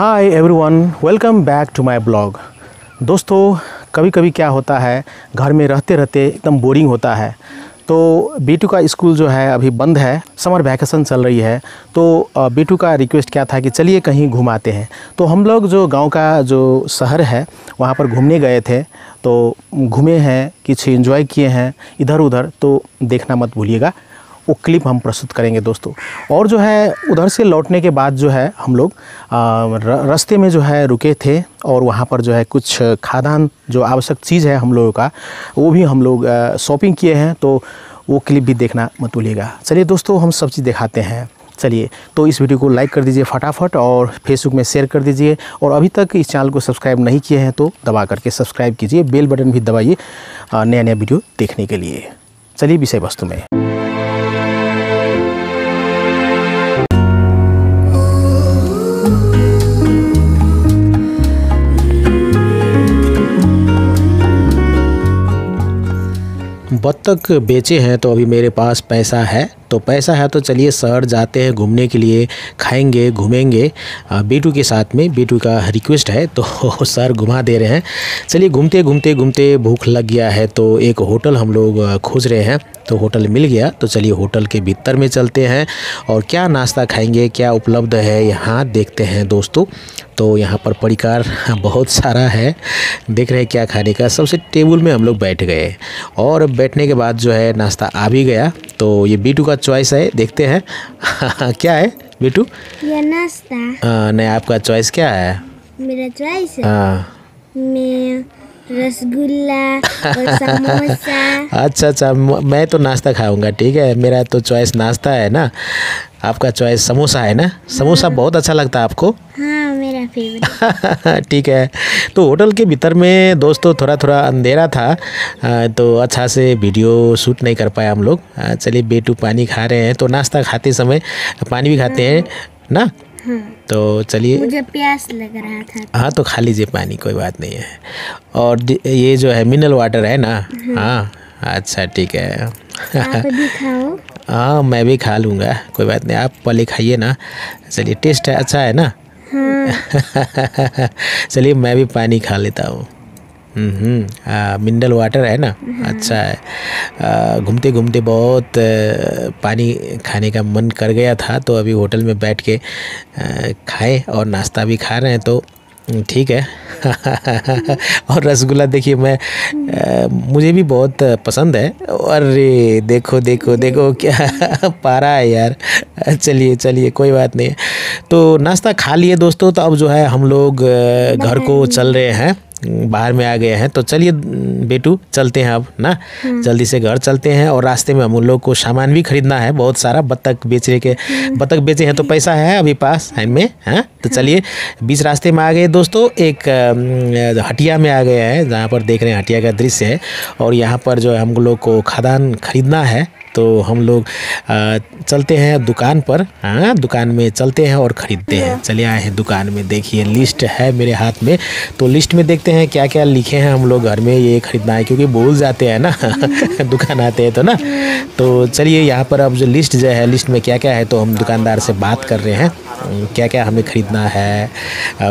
Hi everyone, welcome back to my blog. दोस्तों, कभी कभी क्या होता है, घर में रहते रहते एकदम बोरिंग होता है। तो बीटू का स्कूल जो है अभी बंद है, समर वैकेशन चल रही है। तो बीटू का रिक्वेस्ट क्या था कि चलिए कहीं घुमाते हैं। तो हम लोग जो गांव का जो शहर है वहाँ पर घूमने गए थे। तो घूमे हैं, कुछ एंजॉय किए हैं इधर उधर, तो देखना मत भूलिएगा, वो क्लिप हम प्रस्तुत करेंगे दोस्तों। और जो है उधर से लौटने के बाद जो है हम लोग रास्ते में जो है रुके थे, और वहाँ पर जो है कुछ खाद्यान्न जो आवश्यक चीज़ है हम लोगों का, वो भी हम लोग शॉपिंग किए हैं। तो वो क्लिप भी देखना मत भूलिएगा। चलिए दोस्तों, हम सब चीज़ दिखाते हैं। चलिए, तो इस वीडियो को लाइक कर दीजिए फटाफट, और फेसबुक में शेयर कर दीजिए, और अभी तक इस चैनल को सब्सक्राइब नहीं किए हैं तो दबा करके सब्सक्राइब कीजिए। बेल बटन भी दबाइए नया नया वीडियो देखने के लिए। चलिए विषय वस्तु में। बत्तख बेचे हैं तो अभी मेरे पास पैसा है, तो पैसा है तो चलिए शहर जाते हैं घूमने के लिए, खाएंगे घूमेंगे बीटू के साथ में। बीटू का रिक्वेस्ट है तो शहर घुमा दे रहे हैं। चलिए, घूमते घूमते घूमते भूख लग गया है, तो एक होटल हम लोग खोज रहे हैं। तो होटल मिल गया, तो चलिए होटल के भीतर में चलते हैं, और क्या नाश्ता खाएंगे, क्या उपलब्ध है यहाँ देखते हैं दोस्तों। तो यहाँ पर परिकार बहुत सारा है, देख रहे हैं क्या खाने का। सबसे टेबल में हम लोग बैठ गए, और बैठने के बाद जो है नाश्ता आ भी गया। तो ये बीटू का चॉइस है, देखते हैं क्या है बीटू ये नाश्ता। नहीं, आपका चॉइस क्या है? मेरा चॉइस मैं रसगुल्ला और समोसा। अच्छा, मैं तो नाश्ता खाऊंगा, ठीक है। मेरा तो चॉइस नाश्ता है ना, आपका चॉइस समोसा है ना। समोसा बहुत अच्छा लगता है आपको? हाँ, मेरा फेवरेट। ठीक है, तो होटल के भीतर में दोस्तों थोड़ा थोड़ा अंधेरा था, तो अच्छा से वीडियो शूट नहीं कर पाया हम लोग। चलिए, बेटू पानी खा रहे हैं, तो नाश्ता खाते समय पानी भी खाते हैं ना। हाँ, तो चलिए, मुझे प्यास लग रहा था। हाँ, तो खा लीजिए पानी, कोई बात नहीं है। और ये जो है मिनरल वाटर है ना। हाँ, अच्छा ठीक है। आप भी खाओ। हाँ, मैं भी खा लूँगा, कोई बात नहीं। आप पहले खाइए ना। चलिए, टेस्ट है, अच्छा है ना। हाँ। चलिए, मैं भी पानी खा लेता हूँ। मिनरल वाटर है ना। हाँ, अच्छा है। घूमते घूमते बहुत पानी खाने का मन कर गया था, तो अभी होटल में बैठ के खाए, और नाश्ता भी खा रहे हैं, तो ठीक है। और रसगुल्ला देखिए, मैं मुझे भी बहुत पसंद है। अरे देखो देखो देखो, क्या पारा है यार। चलिए चलिए, कोई बात नहीं। तो नाश्ता खा लिए दोस्तों, तो अब जो है हम लोग घर को चल रहे हैं, बाहर में आ गए हैं। तो चलिए बेटू, चलते हैं अब ना। हाँ, जल्दी से घर चलते हैं, और रास्ते में हम उन लोग को सामान भी खरीदना है बहुत सारा। बत्तख बेचे हैं तो पैसा है अभी पास है में। हाँ, तो चलिए, बीच रास्ते में आ गए दोस्तों, एक हटिया में आ गए हैं, जहाँ पर देख रहे हैं हटिया का दृश्य है। और यहाँ पर जो है हम लोग को खाद्यान्न खरीदना है, तो हम लोग चलते हैं दुकान पर। हाँ, दुकान में चलते हैं और ख़रीदते हैं। चले आए हैं दुकान में, देखिए लिस्ट है मेरे हाथ में, तो लिस्ट में देखते हैं क्या क्या लिखे हैं हम लोग। घर में ये ख़रीदना है, क्योंकि भूल जाते हैं ना। दुकान आते हैं तो ना। तो चलिए, यहाँ पर अब जो है लिस्ट में क्या क्या है, तो हम दुकानदार से बात कर रहे हैं क्या क्या हमें ख़रीदना है,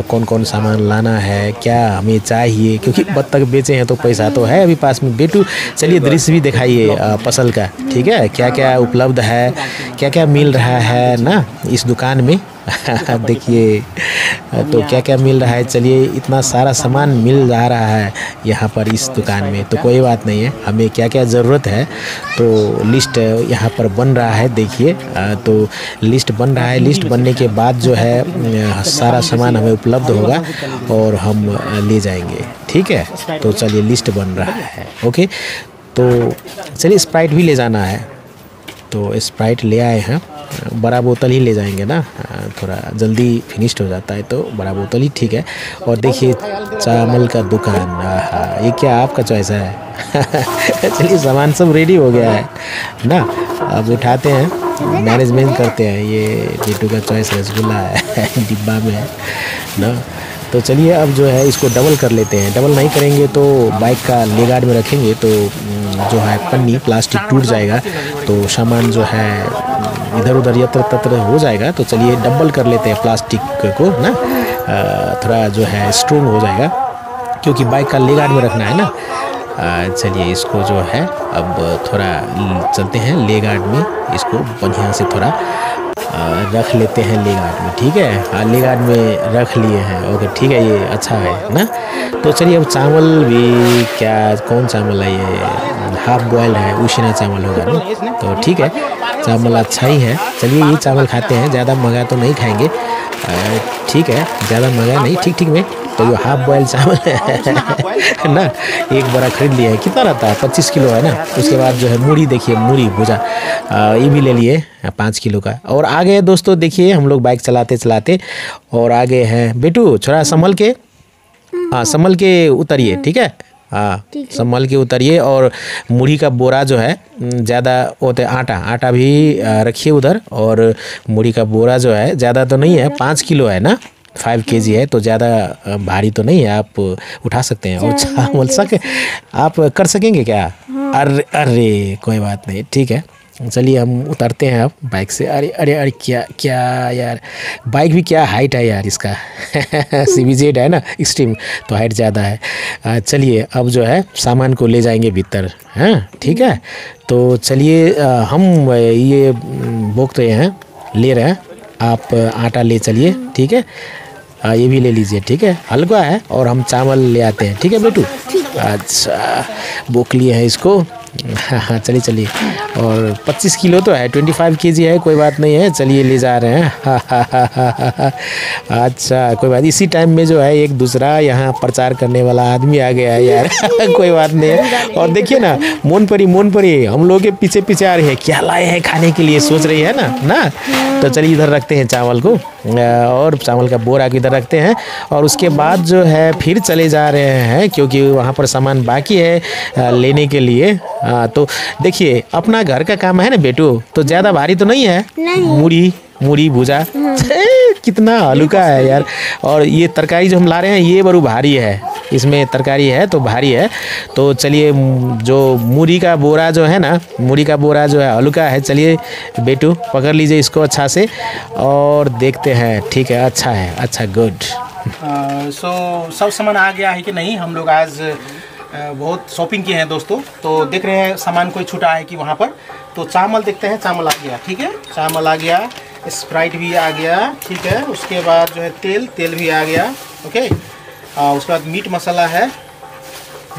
कौन कौन सामान लाना है, क्या हमें चाहिए, क्योंकि बत्तख बेचे हैं तो पैसा तो है अभी पास में। बेटू, चलिए दृश्य भी दिखाइए फसल का, ठीक है, क्या क्या उपलब्ध है, क्या क्या मिल रहा है ना इस दुकान में। देखिए तो क्या क्या मिल रहा है। चलिए, इतना सारा सामान मिल जा रहा है यहाँ पर इस दुकान में, तो कोई बात नहीं है। हमें क्या क्या ज़रूरत है, तो लिस्ट यहाँ पर बन रहा है। देखिए, तो लिस्ट बन रहा है। लिस्ट बनने के बाद जो है सारा सामान हमें उपलब्ध होगा, और हम ले जाएंगे, ठीक है। तो चलिए, लिस्ट बन रहा है। ओके, तो चलिए, स्प्राइट भी ले जाना है, तो स्प्राइट ले आए हैं। बड़ा बोतल ही ले जाएंगे ना, थोड़ा जल्दी फिनिश्ड हो जाता है, तो बड़ा बोतल ही ठीक है। और देखिए चावल का दुकान, ये क्या आपका चॉइस है। चलिए, सामान सब रेडी हो गया है ना, अब उठाते हैं, मैनेजमेंट करते हैं। ये टीटू का चॉइस रसगुल्ला है, डिब्बा में है ना। तो चलिए, अब जो है इसको डबल कर लेते हैं। डबल नहीं करेंगे तो बाइक का लेगार्ड में रखेंगे, तो जो है पन्नी प्लास्टिक टूट जाएगा, तो सामान जो है इधर उधर यत्र तत्र हो जाएगा। तो चलिए, डबल कर लेते हैं प्लास्टिक को ना। थोड़ा जो है स्ट्रोंग हो जाएगा, क्योंकि बाइक का लेग आर्म में रखना है ना। चलिए इसको जो है अब थोड़ा चलते हैं लेग आर्म में, इसको बढ़िया से थोड़ा रख लेते हैं लेग आर्म में, ठीक है। लेग आर्म में रख लिए हैं, ओके ठीक है, ये अच्छा है ना। तो चलिए अब चावल भी क्या, कौन चावल है ये, हाफ बॉयल है, उसीना चावल होगा ना, तो ठीक है चावल अच्छा ही है। चलिए ये चावल खाते हैं, ज़्यादा महंगा तो नहीं खाएंगे, ठीक है ज़्यादा महंगा नहीं, ठीक ठीक में। तो ये हाफ बॉयल चावल है ना, एक बड़ा खरीद लिया है, कितना रहता है 25 किलो है ना। उसके बाद जो है मूढ़ी, देखिए मूढ़ी भुजा ये भी ले लिए 5 किलो का। और आ गए दोस्तों, देखिए हम लोग बाइक चलाते चलाते और आ गए हैं। बेटू छोड़ा संभल के, हाँ संभल के उतरिए, ठीक है, हाँ संभल के उतरिए। और मूढ़ी का बोरा जो है ज़्यादा होते, आटा आटा भी रखिए उधर। और मूढ़ी का बोरा जो है ज़्यादा तो नहीं है, 5 किलो है ना, 5 kg है, तो ज़्यादा भारी तो नहीं है, आप उठा सकते हैं। और चावल सक आप कर सकेंगे क्या, अरे अरे कोई बात नहीं, ठीक है। चलिए हम उतरते हैं अब बाइक से। अरे अरे अरे क्या क्या यार, बाइक भी क्या हाइट है यार इसका CBZ है ना एक्सट्रीम, तो हाइट ज़्यादा है। चलिए अब जो है सामान को ले जाएंगे भीतर, हाँ ठीक है। तो चलिए हम ये बोक रहे हैं, ले रहे हैं, आप आटा ले चलिए, ठीक है ये भी ले लीजिए, ठीक है हल्का है। और हम चावल ले आते हैं, ठीक है बेटू, अच्छा बोक लिए हैं इसको, हाँ चलिए चलिए। और 25 किलो तो है, 25 kg है, कोई बात नहीं है, चलिए ले जा रहे हैं, अच्छा कोई बात। इसी टाइम में जो है एक दूसरा यहाँ प्रचार करने वाला आदमी आ गया है यार कोई बात नहीं है। और देखिए ना मोनपरी, मोनपरी हम लोग के पीछे पीछे आ रही है, क्या लाए हैं खाने के लिए सोच रही है ना ना। तो चलिए इधर रखते हैं चावल को, और चावल का बोरा इधर रखते हैं। और उसके बाद जो है फिर चले जा रहे हैं, क्योंकि वहाँ पर सामान बाकी है लेने के लिए। तो देखिए अपना घर का काम है ना बेटू, तो ज़्यादा भारी तो नहीं है, मूढ़ी मूढ़ी भुजा कितना हल्का है यार। और ये तरकारी जो हम ला रहे हैं ये बड़ू भारी है, इसमें तरकारी है तो भारी है। तो चलिए जो मूढ़ी का बोरा जो है ना, मूढ़ी का बोरा जो है हल्का है। चलिए बेटू पकड़ लीजिए इसको अच्छा से, और देखते हैं, ठीक है अच्छा है, अच्छा गुड। सो सब सामान आ गया है कि नहीं। हम लोग आज बहुत शॉपिंग किए हैं दोस्तों, तो देख रहे हैं सामान कोई छूटा है कि वहाँ पर। तो चावल देखते हैं, चावल आ गया, ठीक है चावल आ गया, स्प्राइट भी आ गया, ठीक है। उसके बाद जो है तेल, तेल भी आ गया, ओके। उसके बाद मीट मसाला है,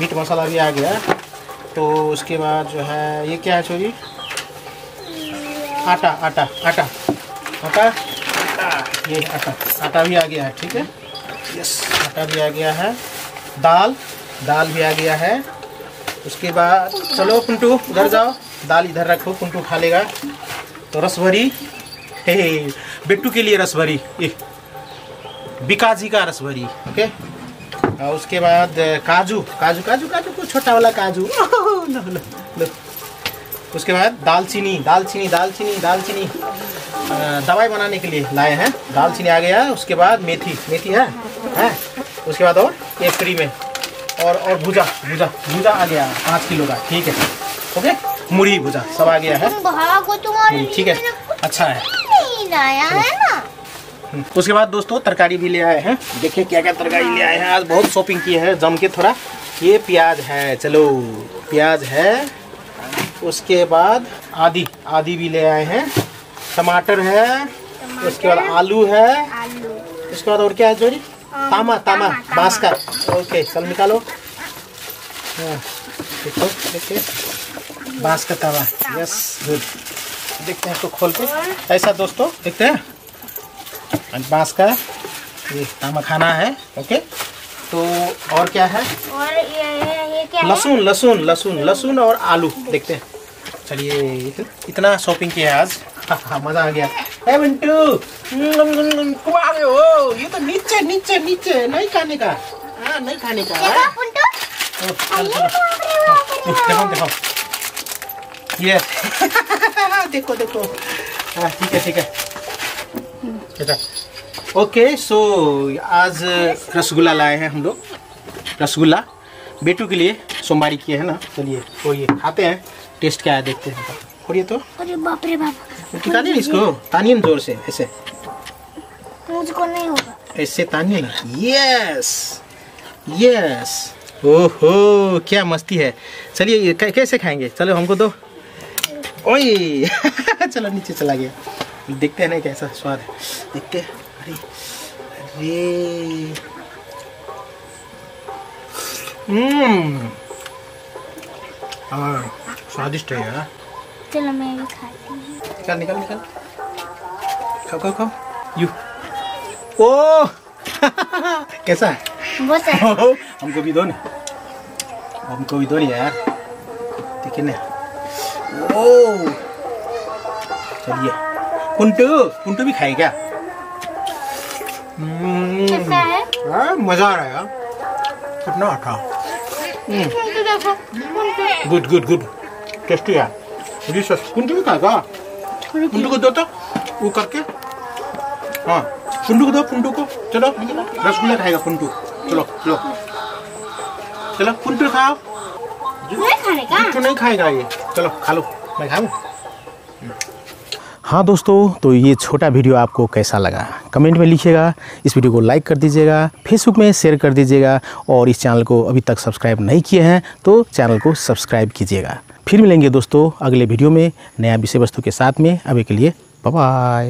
मीट मसाला भी आ गया। तो उसके बाद जो है ये क्या है छोरी, आटा आटा आटा आटा, ये आटा आटा भी आ गया है, ठीक है यस आटा भी आ गया है। दाल, दाल भी आ गया है। उसके बाद चलो कुंटू उधर जाओ, दाल इधर रखो, कुंटू खा लेगा। तो रस भरी, हे बिट्टू के लिए रस भरी, बिका जी का रस भरी, ओके। और उसके बाद काजू, काजू काजू काजू को छोटा वाला काजू, लो लो लो। उसके बाद दालचीनी, दालचीनी दालचीनी दालचीनी दवाई बनाने के लिए लाए हैं, दालचीनी आ गया। उसके बाद मेथी, मेथी है हैं। उसके बाद और एक फ्री में और भुजा भुजा भुजा आ गया 5 किलो का, ठीक है ओके। मूढ़ी भुजा सब आ गया है, ठीक है अच्छा है। उसके बाद दोस्तों तरकारी भी ले आए हैं, देखिए क्या क्या तरकारी ले आए हैं। आज बहुत शॉपिंग की है जम के थोड़ा। ये प्याज है, चलो प्याज है। उसके बाद आदि, आदि भी ले आए हैं। टमाटर है, उसके बाद आलू है, उसके बाद और क्या है जोरी, तामा तामा बांस का, ओके चल निकालो, देखो देखिए बांस का तामा, यस गुड। देखते हैं इसको खोल के, ऐसा दोस्तों देखते हैं बांस का ये तामा खाना है, ओके। तो और क्या है, और ये क्या, लहसुन लहसुन लहसुन लहसुन और आलू, देखते हैं। चलिए इतना शॉपिंग किया है आज, हाँ मज़ा आ गया। ए मिंटू कुमारे हो, ये तो नीचे नीचे नीचे नहीं खाने का, हाँ नहीं खाने का, देखो देखो ये देखो देखो, हाँ ठीक है ठीक है ओके। सो आज रसगुल्ला लाए हैं हम लोग, रसगुल्ला बेटू के लिए, सोमवारी किए हैं ना। चलिए तो ये खाते हैं, टेस्ट क्या है देखते हैं। और ये तो अरे बाप रे बाप, टिका दे इसको तानियन जोर से, ऐसे मुझको नहीं होगा। है, इससे तानिए ना। यस यस, ओहो क्या मस्ती है। चलिए कैसे खाएंगे, चलो हमको दो। ओए चलो नीचे चला गया, देखते हैं ना कैसा स्वाद है, देखते। अरे अरे स्वादिष्ट है यार। चलो मैं भी खाती हूँ। निकल निकल निकल, खाओ खाओ खाओ। यू ओ कैसा है? बहुत अच्छा। हमको भी दो ना, हमको भी दो ना यार, ठीक है ना। ओ चलिए कुंटू, कुंटू भी खाए क्या? कैसा है? मजा आ रहा है यार, कितना अच्छा। गुड गुड गुड, टेस्टी है। कुंटू भी खाएगा, कुंटू को दो तो वो करके। हाँ कुंटू को दो, कुंटू को। चलो रसगुल्ला खाएगा कुंटू, चलो चलो चलो कुंटू खाओ। कुंटू नहीं खाएगा ये, चलो खा लो, मैं खाऊं। हाँ दोस्तों, तो ये छोटा वीडियो आपको कैसा लगा कमेंट में लिखिएगा। इस वीडियो को लाइक कर दीजिएगा, फेसबुक में शेयर कर दीजिएगा, और इस चैनल को अभी तक सब्सक्राइब नहीं किए हैं तो चैनल को सब्सक्राइब कीजिएगा। फिर मिलेंगे दोस्तों अगले वीडियो में नया विषय वस्तु के साथ में। अभी के लिए बाय बाय।